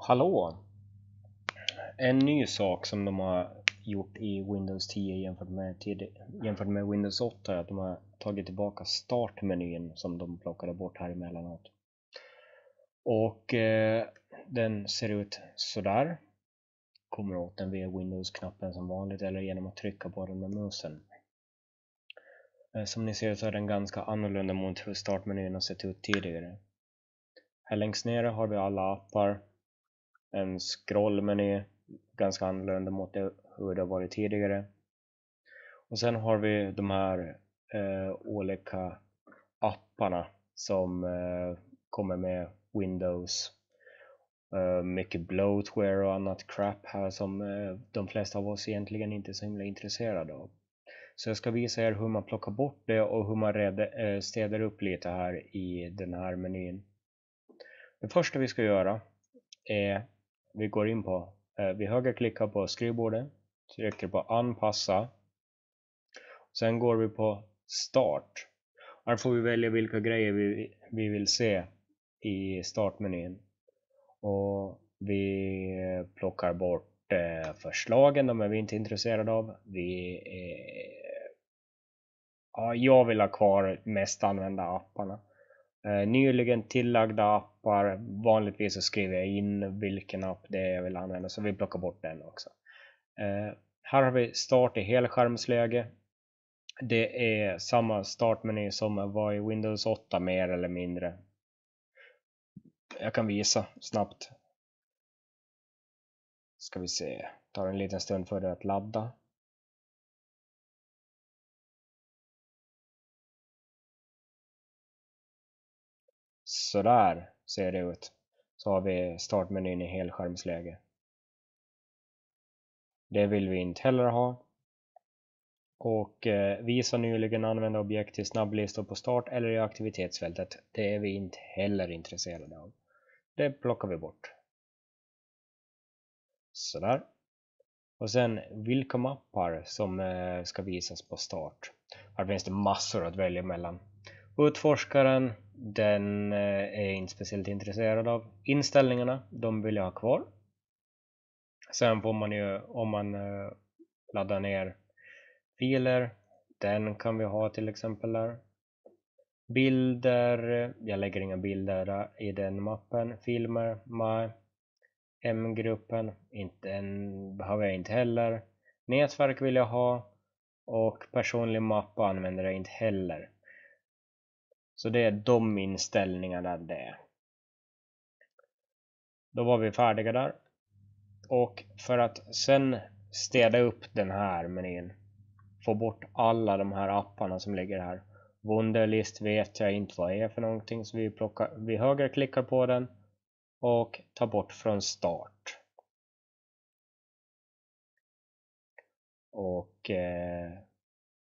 Hallå! En ny sak som de har gjort i Windows 10 jämfört med Windows 8 är att de har tagit tillbaka startmenyn som de plockade bort här emellanåt. Och den ser ut sådär. Kommer åt den via Windows-knappen som vanligt eller genom att trycka på den med musen. Som ni ser så är den ganska annorlunda mot hur startmenyn har sett ut tidigare. Här längst nere har vi alla appar. En scrollmeny, ganska annorlunda mot hur det har varit tidigare. Och sen har vi de här olika apparna som kommer med Windows. Mycket bloatware och annat crap här som de flesta av oss egentligen inte är så himla intresserade av. Så jag ska visa er hur man plockar bort det och hur man städar upp lite här i den här menyn. Det första vi ska göra är, vi går in på, vi högerklickar på skrivbordet, trycker på anpassa. Sen går vi på start. Här får vi välja vilka grejer vi vill se i startmenyn. Och vi plockar bort förslagen, de är vi inte intresserade av. Jag vill ha kvar mest använda apparna. Nyligen tillagda appar, vanligtvis så skriver jag in vilken app det är jag vill använda, så vi plockar bort den också. Här har vi start i helskärmsläge. Det är samma startmeny som var i Windows 8 mer eller mindre. Jag kan visa snabbt. Ska vi se, tar en liten stund för det att ladda. Så där ser det ut. Så har vi startmenyn i helskärmsläge. Det vill vi inte heller ha. Och visa nyligen använda objekt till snabblistor på start eller i aktivitetsfältet. Det är vi inte heller intresserade av. Det plockar vi bort. Sådär. Och sen vilka mappar som ska visas på start. Här finns det massor att välja mellan. Utforskaren, den är inte speciellt intresserad av. Inställningarna, de vill jag ha kvar. Sen får man ju, om man laddar ner filer, den kan vi ha till exempel där. Bilder, jag lägger inga bilder i den mappen. Filmer, M-gruppen, den behöver jag inte heller. Nätverk vill jag ha. Och personlig mapp använder jag inte heller. Så det är de inställningarna där det är. Då var vi färdiga där. Och för att sen städa upp den här menyn. Få bort alla de här apparna som ligger här. Wunderlist vet jag inte vad det är för någonting. Så vi högerklickar på den. Och tar bort från start. Och...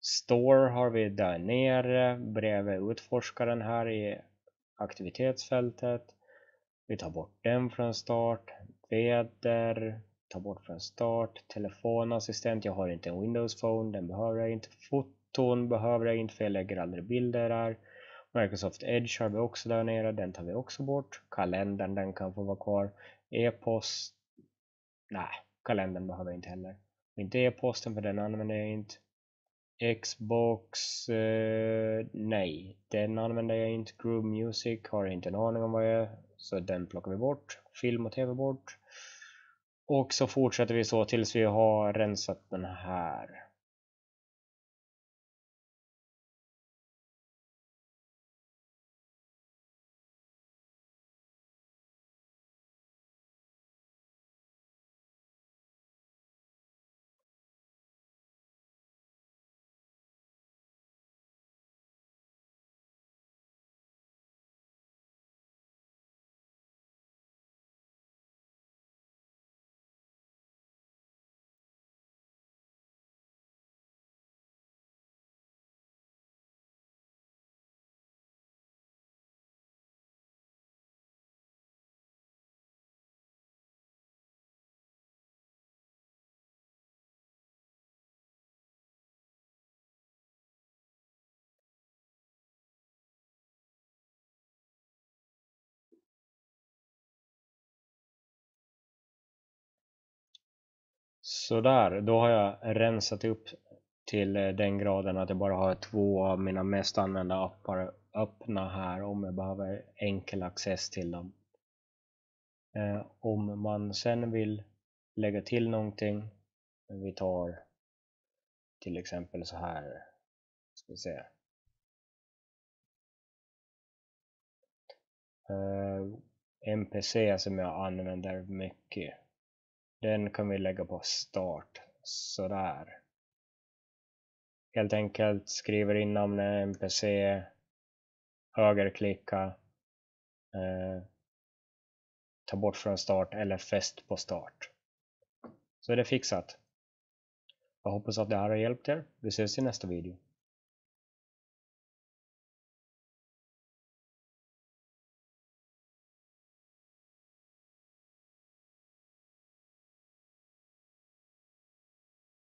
Store har vi där nere, bredvid utforskaren här i aktivitetsfältet. Vi tar bort den från start. Väder, tar bort från start. Telefonassistent, jag har inte en Windows Phone, den behöver jag inte. Foton behöver jag inte för jag lägger aldrig bilder där. Microsoft Edge har vi också där nere, den tar vi också bort. Kalendern, den kan få vara kvar. E-post, nej, kalendern behöver jag inte heller. Inte e-posten för den använder jag inte. Xbox, nej, den använder jag inte. Groove Music har inte en aning om vad jag är, så den plockar vi bort. Film och tv bort. Och så fortsätter vi så tills vi har rensat den här. Så där, då har jag rensat upp till den graden att jag bara har två av mina mest använda appar öppna här om jag behöver enkel access till dem. Om man sen vill lägga till någonting, vi tar till exempel så här, ska vi se. MPC som jag använder mycket, den kan vi lägga på start, sådär. Helt enkelt skriver in namnet MPC, högerklicka, ta bort från start eller fäst på start. Så är det fixat. Jag hoppas att det här har hjälpt er. Vi ses i nästa video.